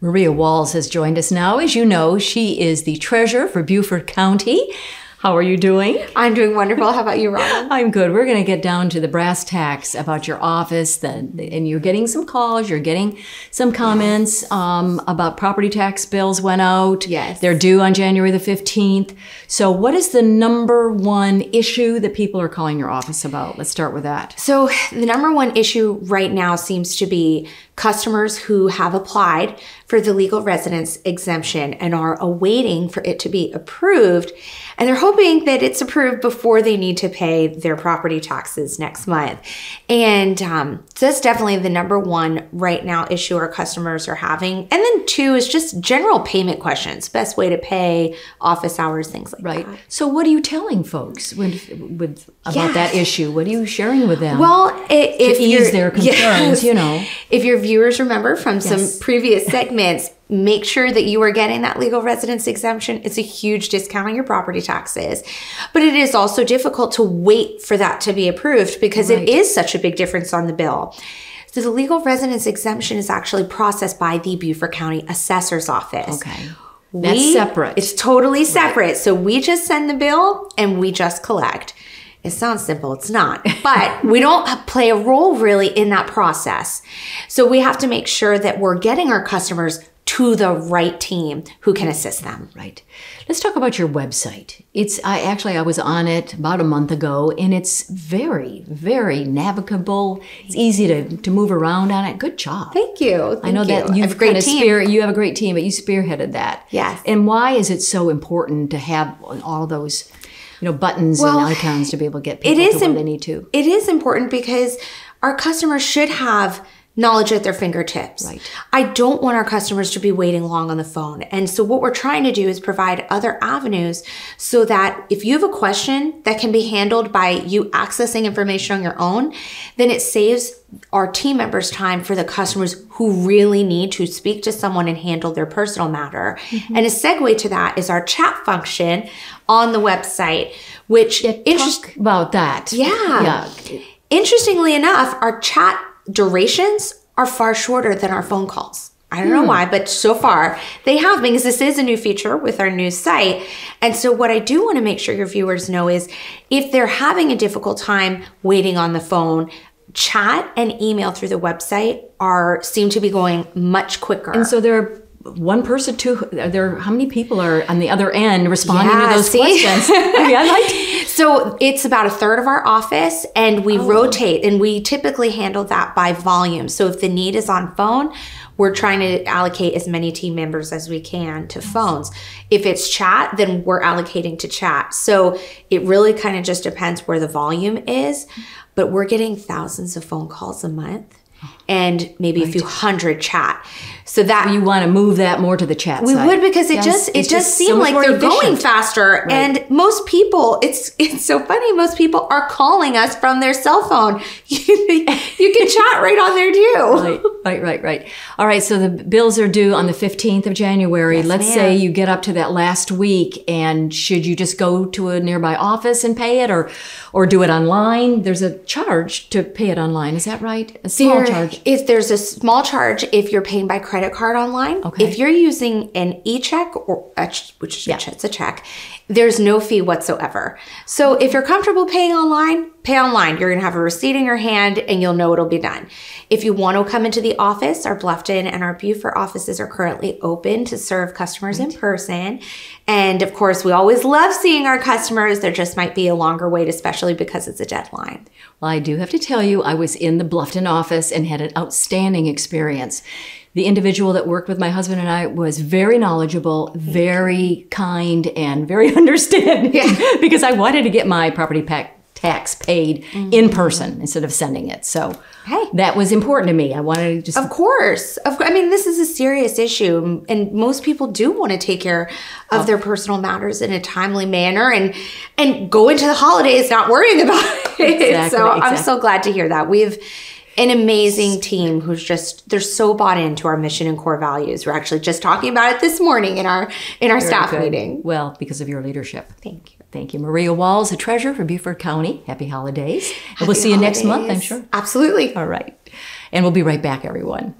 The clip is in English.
Maria Walls has joined us now. As you know, she is the treasurer for Beaufort County. How are you doing? I'm doing wonderful. How about you, Robin? I'm good. We're going to get down to the brass tacks about your office, and you're getting some calls, you're getting some comments about property tax bills went out. Yes. They're due on January the 15th. So what is the number one issue that people are calling your office about? Let's start with that. So the number one issue right now seems to be customers who have applied for the legal residence exemption and are awaiting for it to be approved, and they're hoping that it's approved before they need to pay their property taxes next month. And so that's definitely the number one right now issue our customers are having. And then two is just general payment questions, best way to pay, office hours, things like that. Right. So what are you telling folks about that issue? What are you sharing with them? Well, if ease their concerns, you know. If your viewers remember from some previous segments, make sure that you are getting that legal residence exemption. It's a huge discount on your property taxes, but it is also difficult to wait for that to be approved because it is such a big difference on the bill. So the legal residence exemption is actually processed by the Beaufort County Assessor's Office. Okay. That's separate. It's totally separate. Right. So we just send the bill and we just collect. It sounds simple, it's not, but we don't play a role really in that process. So we have to make sure that we're getting our customers to the right team who can assist them. Right. Let's talk about your website. I was on it about a month ago, and it's very, very navigable. It's easy to move around on it. Good job. Thank you. Thank you. That you've got a great team. You have a great team, but you spearheaded that. Yes. And why is it so important to have all those buttons and icons to be able to get people to where they need to? It is important because our customers should have knowledge at their fingertips. Right. I don't want our customers to be waiting long on the phone. And so what we're trying to do is provide other avenues so that if you have a question that can be handled by you accessing information on your own, then it saves our team members time for the customers who really need to speak to someone and handle their personal matter. Mm-hmm. And a segue to that is our chat function on the website, which talk about that. Yeah. Yeah. Interestingly enough, our chat durations are far shorter than our phone calls. I don't know why, but so far they have, because this is a new feature with our new site. And so what I do want to make sure your viewers know is if they're having a difficult time waiting on the phone, chat and email through the website seem to be going much quicker. And so there are how many people are on the other end responding to those questions? So it's about a third of our office, and we rotate, and we typically handle that by volume. So if the need is on phone, we're trying to allocate as many team members as we can to phones. If it's chat, then we're allocating to chat. So it really kind of just depends where the volume is, but we're getting thousands of phone calls a month and maybe a few hundred chat. So that you want to move that more to the chat side. We would, because it just seemed so like they're going faster. Right. And most people, it's so funny, most people are calling us from their cell phone. You can chat right on there too. Right. All right, so the bills are due on the 15th of January. Yes, Let's say you get up to that last week, and should you just go to a nearby office and pay it, or do it online? There's a charge to pay it online, is that right? A small charge. If there's a small charge if you're paying by credit card online. Okay. If you're using an e-check, it's a check, there's no fee whatsoever. So if you're comfortable paying online, pay online. You're going to have a receipt in your hand and you'll know it'll be done. If you want to come into the office, our Bluffton and our Beaufort offices are currently open to serve customers in person. And of course, we always love seeing our customers. There just might be a longer wait, especially because it's a deadline. Well, I do have to tell you, I was in the Bluffton office and had an outstanding experience. The individual that worked with my husband and I was very knowledgeable, very kind, and very understanding because I wanted to get my property tax paid in person instead of sending it. So that was important to me. I wanted to just... Of course. I mean, this is a serious issue, and most people do want to take care of their personal matters in a timely manner and go into the holidays not worrying about it. Exactly, so I'm so glad to hear that. We've an amazing team who's they're so bought into our mission and core values. We're actually just talking about it this morning in our staff meeting. Well, because of your leadership. Thank you. Thank you. Maria Walls, the treasurer for Beaufort County. Happy holidays. And we'll see you next month, I'm sure. Absolutely. All right. And we'll be right back, everyone.